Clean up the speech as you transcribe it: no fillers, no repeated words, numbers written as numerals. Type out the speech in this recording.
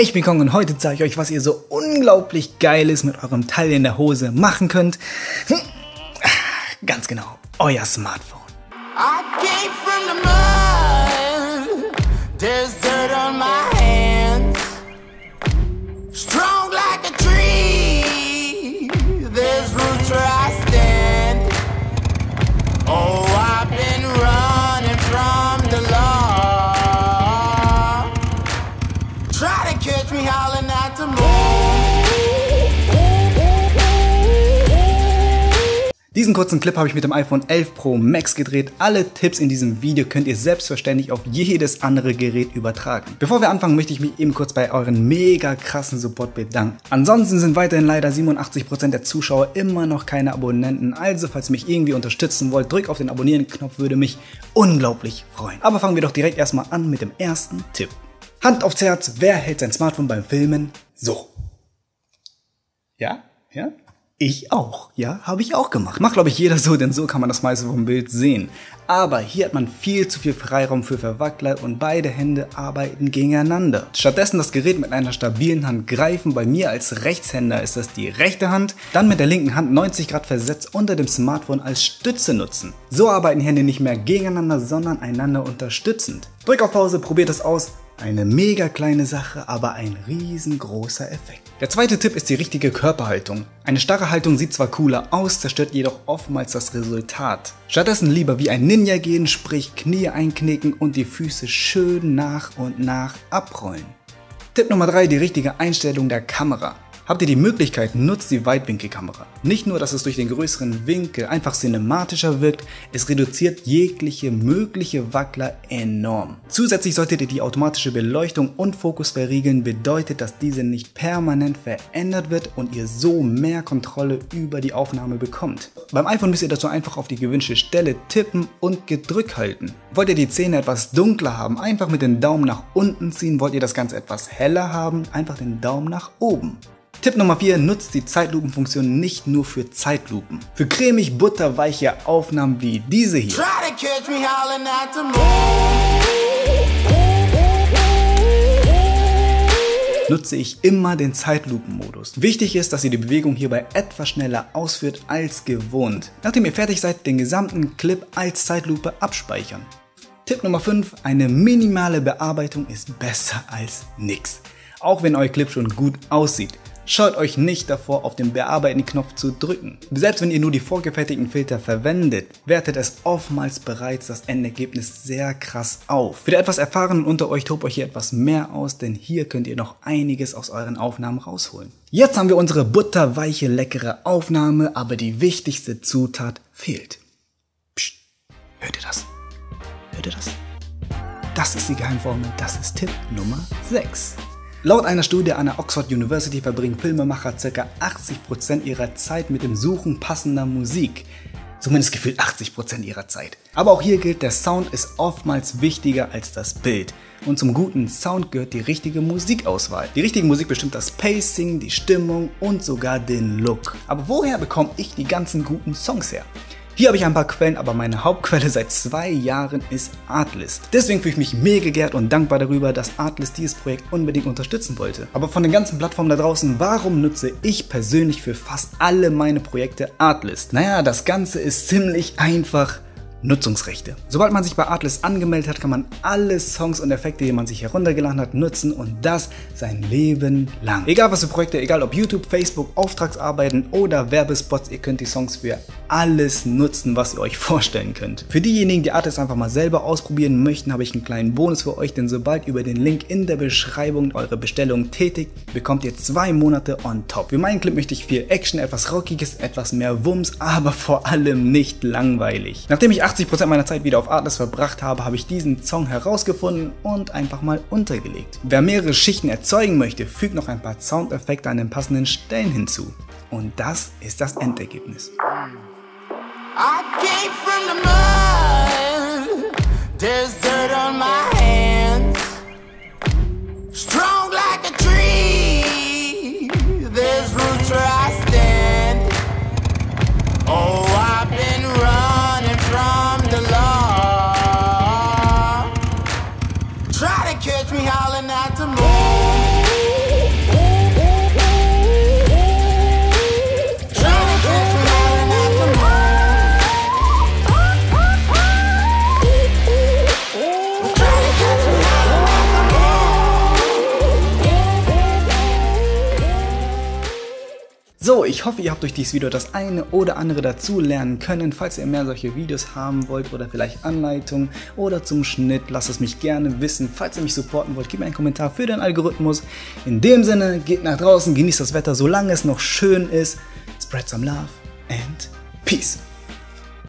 Hey, ich bin Kong und heute zeige ich euch, was ihr so unglaublich Geiles mit eurem Teil in der Hose machen könnt. Ganz genau, euer Smartphone. Diesen kurzen Clip habe ich mit dem iPhone 11 Pro Max gedreht. Alle Tipps in diesem Video könnt ihr selbstverständlich auf jedes andere Gerät übertragen. Bevor wir anfangen, möchte ich mich eben kurz bei euren mega krassen Support bedanken. Ansonsten sind weiterhin leider 87% der Zuschauer immer noch keine Abonnenten. Also, falls ihr mich irgendwie unterstützen wollt, drückt auf den Abonnieren-Knopf, würde mich unglaublich freuen. Aber fangen wir doch direkt erstmal an mit dem ersten Tipp. Hand aufs Herz, wer hält sein Smartphone beim Filmen so? Ja? Ja? Ich auch, ja, habe ich auch gemacht. Macht, glaube ich, jeder so, denn so kann man das meiste vom Bild sehen. Aber hier hat man viel zu viel Freiraum für Verwackler und beide Hände arbeiten gegeneinander. Stattdessen das Gerät mit einer stabilen Hand greifen. Bei mir als Rechtshänder ist das die rechte Hand. Dann mit der linken Hand 90 Grad versetzt unter dem Smartphone als Stütze nutzen. So arbeiten Hände nicht mehr gegeneinander, sondern einander unterstützend. Drück auf Pause, probiert es aus. Eine mega kleine Sache, aber ein riesengroßer Effekt. Der zweite Tipp ist die richtige Körperhaltung. Eine starre Haltung sieht zwar cooler aus, zerstört jedoch oftmals das Resultat. Stattdessen lieber wie ein Ninja gehen, sprich Knie einknicken und die Füße schön nach und nach abrollen. Tipp Nummer 3, die richtige Einstellung der Kamera. Habt ihr die Möglichkeit, nutzt die Weitwinkelkamera. Nicht nur, dass es durch den größeren Winkel einfach cinematischer wirkt, es reduziert jegliche mögliche Wackler enorm. Zusätzlich solltet ihr die automatische Beleuchtung und Fokus verriegeln, bedeutet, dass diese nicht permanent verändert wird und ihr so mehr Kontrolle über die Aufnahme bekommt. Beim iPhone müsst ihr dazu einfach auf die gewünschte Stelle tippen und gedrückt halten. Wollt ihr die Zähne etwas dunkler haben, einfach mit dem Daumen nach unten ziehen. Wollt ihr das Ganze etwas heller haben, einfach den Daumen nach oben. Tipp Nummer 4, nutzt die Zeitlupenfunktion nicht nur für Zeitlupen. Für cremig butterweiche Aufnahmen wie diese hier. Nutze ich immer den Zeitlupenmodus. Wichtig ist, dass ihr die Bewegung hierbei etwas schneller ausführt als gewohnt. Nachdem ihr fertig seid, den gesamten Clip als Zeitlupe abspeichern. Tipp Nummer 5, eine minimale Bearbeitung ist besser als nichts. Auch wenn euer Clip schon gut aussieht. Schaut euch nicht davor, auf den Bearbeiten-Knopf zu drücken. Selbst wenn ihr nur die vorgefertigten Filter verwendet, wertet es oftmals bereits das Endergebnis sehr krass auf. Für die etwas Erfahrenen unter euch, tobt euch hier etwas mehr aus, denn hier könnt ihr noch einiges aus euren Aufnahmen rausholen. Jetzt haben wir unsere butterweiche, leckere Aufnahme, aber die wichtigste Zutat fehlt. Psst, hört ihr das? Hört ihr das? Das ist die Geheimformel, das ist Tipp Nummer 6. Laut einer Studie an der Oxford University verbringen Filmemacher ca. 80% ihrer Zeit mit dem Suchen passender Musik. Zumindest gefühlt 80% ihrer Zeit. Aber auch hier gilt, der Sound ist oftmals wichtiger als das Bild. Und zum guten Sound gehört die richtige Musikauswahl. Die richtige Musik bestimmt das Pacing, die Stimmung und sogar den Look. Aber woher bekomme ich die ganzen guten Songs her? Hier habe ich ein paar Quellen, aber meine Hauptquelle seit 2 Jahren ist Artlist. Deswegen fühle ich mich mega geehrt und dankbar darüber, dass Artlist dieses Projekt unbedingt unterstützen wollte. Aber von den ganzen Plattformen da draußen, warum nutze ich persönlich für fast alle meine Projekte Artlist? Naja, das Ganze ist ziemlich einfach. Nutzungsrechte. Sobald man sich bei Atlas angemeldet hat, kann man alle Songs und Effekte, die man sich heruntergeladen hat, nutzen und das sein Leben lang. Egal was für Projekte, egal ob YouTube, Facebook, Auftragsarbeiten oder Werbespots, ihr könnt die Songs für alles nutzen, was ihr euch vorstellen könnt. Für diejenigen, die Atlas einfach mal selber ausprobieren möchten, habe ich einen kleinen Bonus für euch, denn sobald über den Link in der Beschreibung eure Bestellung tätigt, bekommt ihr 2 Monate on top. Für meinen Clip möchte ich viel Action, etwas Rockiges, etwas mehr Wumms, aber vor allem nicht langweilig. Nachdem ich 80% meiner Zeit wieder auf Atlas verbracht habe, habe ich diesen Song herausgefunden und einfach mal untergelegt. Wer mehrere Schichten erzeugen möchte, fügt noch ein paar Soundeffekte an den passenden Stellen hinzu. Und das ist das Endergebnis. Catch me howling at the moon. So, ich hoffe, ihr habt durch dieses Video das eine oder andere dazu lernen können. Falls ihr mehr solche Videos haben wollt oder vielleicht Anleitungen oder zum Schnitt, lasst es mich gerne wissen. Falls ihr mich supporten wollt, gebt mir einen Kommentar für den Algorithmus. In dem Sinne, geht nach draußen, genießt das Wetter, solange es noch schön ist. Spread some love and peace.